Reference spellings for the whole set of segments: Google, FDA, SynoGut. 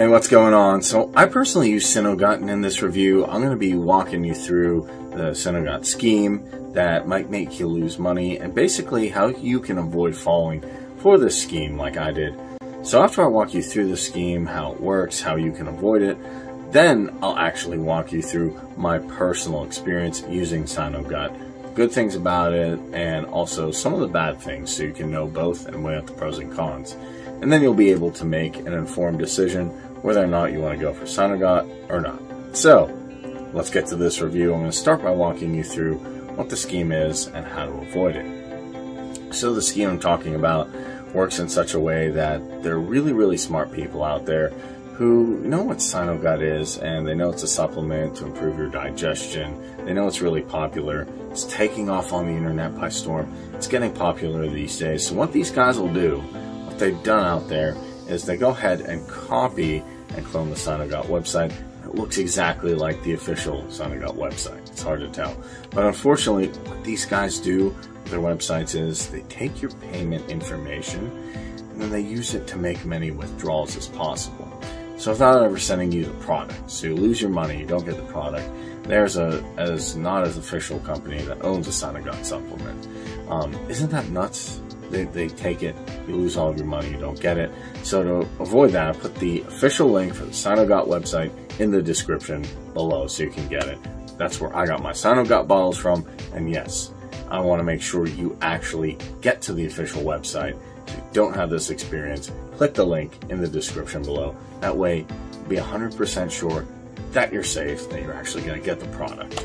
Hey, what's going on? So I personally use SynoGut, and in this review I'm going to be walking you through the SynoGut scheme that might make you lose money and basically how you can avoid falling for this scheme like I did. So after I walk you through the scheme, how it works, how you can avoid it, then I'll actually walk you through my personal experience using SynoGut, good things about it and also some of the bad things, so you can know both and weigh out the pros and cons. And then you'll be able to make an informed decision whether or not you want to go for SynoGut or not. So let's get to this review. I'm going to start by walking you through what the scheme is and how to avoid it. So the scheme I'm talking about works in such a way that there are really smart people out there who know what SynoGut is, and they know it's a supplement to improve your digestion. They know it's really popular. It's taking off on the internet by storm. It's getting popular these days. So what these guys will do, they've done out there, is they go ahead and copy and clone the SynoGut website. It looks exactly like the official SynoGut website. It's hard to tell, but unfortunately what these guys do with their websites is they take your payment information and then they use it to make as many withdrawals as possible. So without ever sending you the product, so you lose your money, you don't get the product. There's not as official company that owns a SynoGut supplement. Isn't that nuts? They take it, you lose all of your money, you don't get it. So to avoid that, I put the official link for the SynoGut website in the description below so you can get it. That's where I got my SynoGut bottles from, and yes, I want to make sure you actually get to the official website. If you don't have this experience, click the link in the description below. That way, you'll be 100% sure that you're safe, that you're actually going to get the product.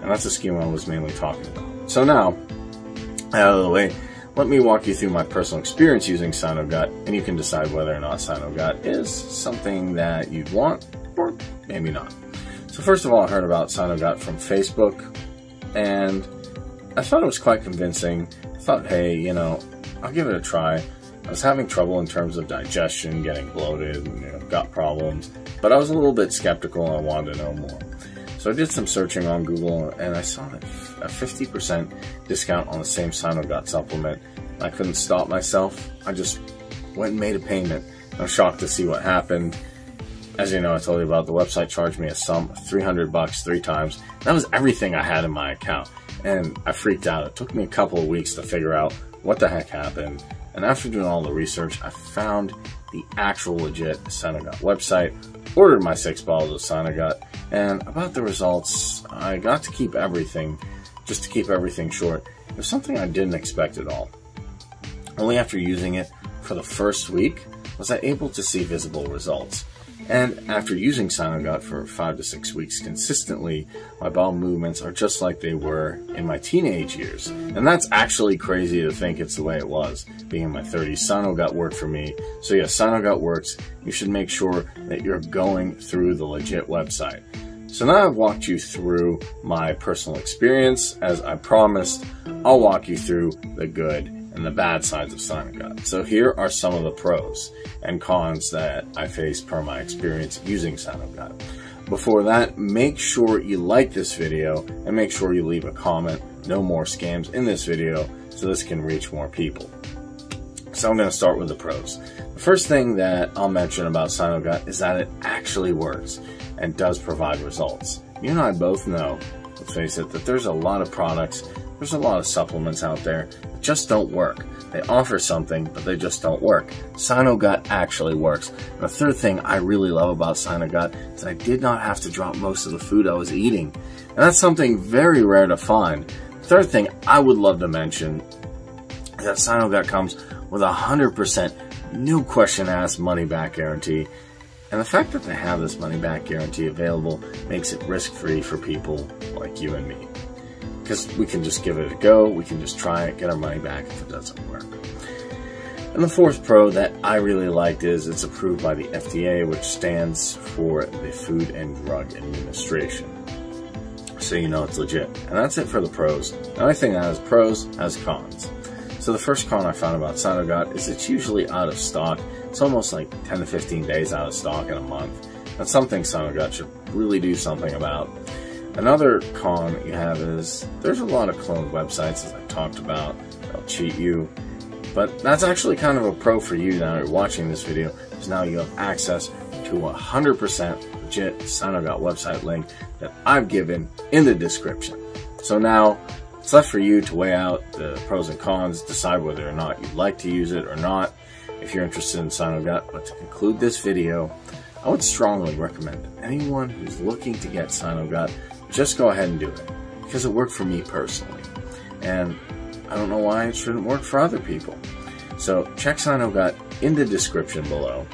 And that's the scheme I was mainly talking about. So now, out of the way, let me walk you through my personal experience using SynoGut, and you can decide whether or not SynoGut is something that you'd want or maybe not. So first of all, I heard about SynoGut from Facebook, and I thought it was quite convincing. I thought, hey, you know, I'll give it a try. I was having trouble in terms of digestion, getting bloated, and, you know, gut problems, but I was a little bit skeptical and I wanted to know more. So I did some searching on Google, and I saw that a 50% discount on the same SynoGut supplement. I couldn't stop myself. I just went and made a payment. I was shocked to see what happened. As you know, I told you about the website charged me a sum of $300 three times. That was everything I had in my account, and I freaked out. It took me a couple of weeks to figure out what the heck happened. And after doing all the research, I found the actual legit SynoGut website, ordered my 6 bottles of SynoGut, and about the results, I got to keep everything, just to keep everything short. It was something I didn't expect at all. Only after using it for the first week was I able to see visible results. And after using SynoGut for 5 to 6 weeks consistently, my bowel movements are just like they were in my teenage years. And that's actually crazy to think it's the way it was. Being in my 30s, SynoGut worked for me. So yeah, SynoGut works. You should make sure that you're going through the legit website. So now I've walked you through my personal experience. As I promised, I'll walk you through the good and the bad sides of SynoGut. So here are some of the pros and cons that I faced per my experience using SynoGut. Before that, make sure you like this video and make sure you leave a comment. No more scams in this video, so this can reach more people. So I'm going to start with the pros. The first thing that I'll mention about SynoGut is that it actually works and does provide results. You and I both know, let's face it, that there's a lot of products, there's a lot of supplements out there that just don't work. They offer something, but they just don't work. SynoGut actually works. And the third thing I really love about SynoGut is I did not have to drop most of the food I was eating. And that's something very rare to find. The third thing I would love to mention is that SynoGut comes with 100% no question asked money back guarantee. And the fact that they have this money-back guarantee available makes it risk-free for people like you and me. Because we can just give it a go, we can just try it, get our money back if it doesn't work. And the fourth pro that I really liked is it's approved by the FDA, which stands for the Food and Drug Administration. So you know it's legit. And that's it for the pros. The only thing that has pros has cons. So the first con I found about SynoGut is it's usually out of stock. It's almost like 10 to 15 days out of stock in a month. That's something SynoGut should really do something about. Another con you have is there's a lot of cloned websites, as I talked about, that'll cheat you. But that's actually kind of a pro for you now you're watching this video, because now you have access to to 100% legit SynoGut website link that I've given in the description. So now it's left for you to weigh out the pros and cons, decide whether or not you'd like to use it or not if you're interested in SynoGut. But to conclude this video, I would strongly recommend anyone who's looking to get SynoGut, just go ahead and do it, because it worked for me personally, and I don't know why it shouldn't work for other people. So check SynoGut in the description below.